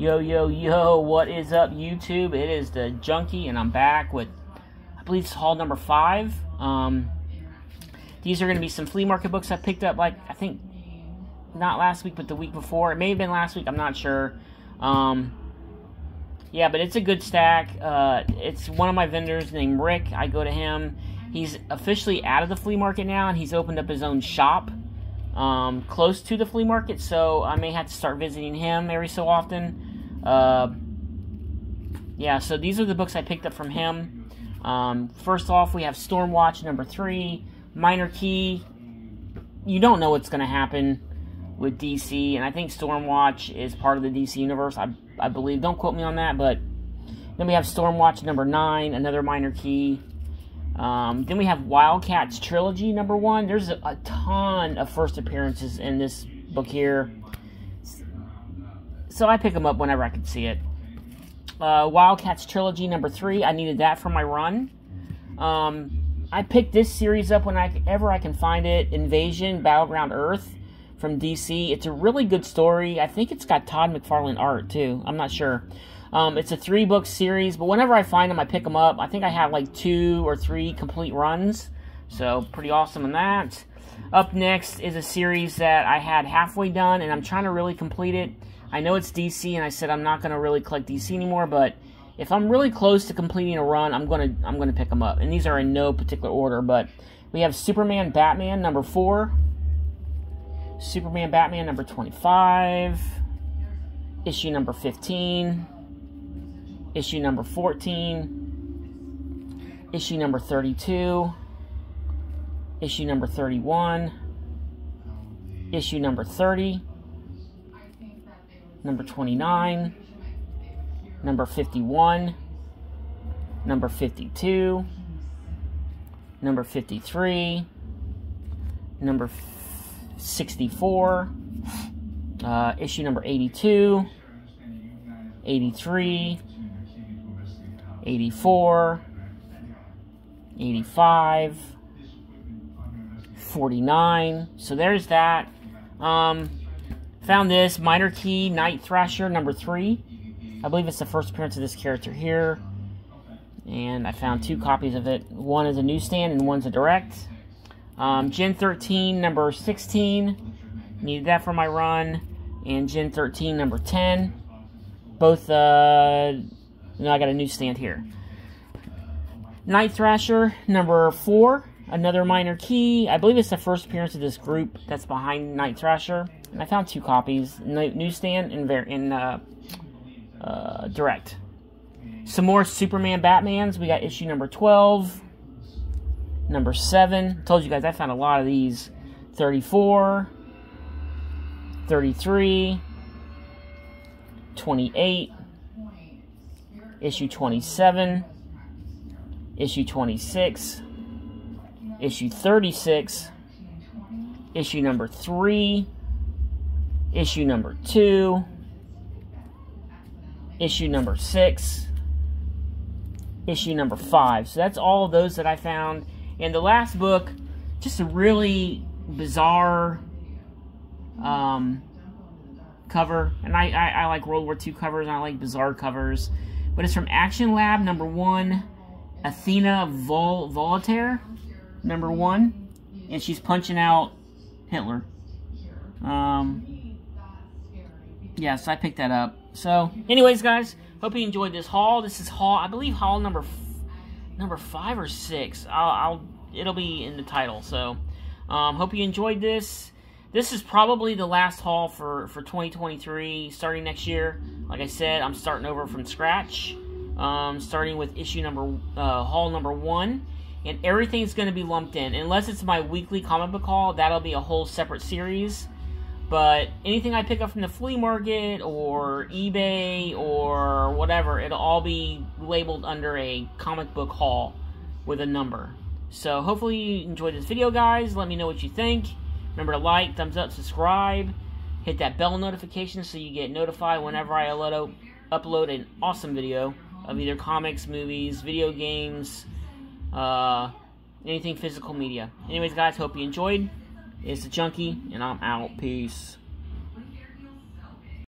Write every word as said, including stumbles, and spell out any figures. Yo, yo, yo, what is up, YouTube? It is the Junkie, and I'm back with, I believe it's haul number five. Um, these are going to be some flea market books I picked up, like, I think, not last week, but the week before. It may have been last week, I'm not sure. Um, yeah, but it's a good stack. Uh, it's one of my vendors named Rick. I go to him. He's officially out of the flea market now, and he's opened up his own shop um, close to the flea market, so I may have to start visiting him every so often. Uh, yeah, so these are the books I picked up from him. Um, first off, we have Stormwatch number three, Minor Key. You don't know what's going to happen with D C, and I think Stormwatch is part of the D C universe, I, I believe. Don't quote me on that, but then we have Stormwatch number nine, another Minor Key. Um, then we have Wildcats Trilogy number one. There's a, a ton of first appearances in this book here, so I pick them up whenever I can see it. Uh, Wildcats Trilogy number three. I needed that for my run. Um, I picked this series up whenever I can find it. Invasion Battleground Earth from D C. It's a really good story. I think it's got Todd McFarlane art too. I'm not sure. Um, it's a three-book series, but whenever I find them, I pick them up. I think I have like two or three complete runs, so pretty awesome in that. Up next is a series that I had halfway done, and I'm trying to really complete it. I know it's D C, and I said I'm not going to really collect D C anymore, but if I'm really close to completing a run, I'm going to I'm going to pick them up. And these are in no particular order, but we have Superman Batman number four, Superman Batman number twenty-five, issue number fifteen. Issue number fourteen, issue number thirty-two, issue number thirty-one, issue number thirty, number twenty-nine, number fifty-one, number fifty-two, number fifty-three, number sixty-four, uh, issue number eighty-two, eighty-three, eighty-four, eighty-five, forty-nine, so there's that. Um, found this, Minor Key, Night Thrasher, number three. I believe it's the first appearance of this character here. And I found two copies of it. One is a newsstand and one's a direct. Um, Gen thirteen, number sixteen. Needed that for my run. And Gen thirteen, number ten. Both, uh... now I got a newsstand here. Night Thrasher, number four. Another Minor Key. I believe it's the first appearance of this group that's behind Night Thrasher. And I found two copies. Newsstand and in, uh, uh, direct. Some more Superman Batmans. We got issue number twelve. Number seven. Told you guys I found a lot of these. thirty-four. thirty-three. twenty-eight. Issue twenty-seven, issue twenty-six, issue thirty-six, issue number three, issue number two, issue number six, issue number five. So that's all of those that I found. And the last book, just a really bizarre um, cover. And I, I, I like World War Two covers, and I like bizarre covers. But it's from Action Lab, number one, Athena Vol Voltaire, number one. And she's punching out Hitler. Um, yeah, so I picked that up. So, anyways, guys, hope you enjoyed this haul. This is haul, I believe, haul number f number five or six. I'll, I'll it'll be in the title. So, um, hope you enjoyed this. This is probably the last haul for, for twenty twenty-three, starting next year. Like I said, I'm starting over from scratch, um, starting with issue number, uh, haul number one, and everything's going to be lumped in. Unless it's my weekly comic book haul, that'll be a whole separate series. But anything I pick up from the flea market or eBay or whatever, it'll all be labeled under a comic book haul with a number. So hopefully you enjoyed this video, guys. Let me know what you think. Remember to like, thumbs up, subscribe, hit that bell notification so you get notified whenever I upload an awesome video of either comics, movies, video games, uh, anything physical media. Anyways, guys, hope you enjoyed. It's the Junkie, and I'm out. Peace.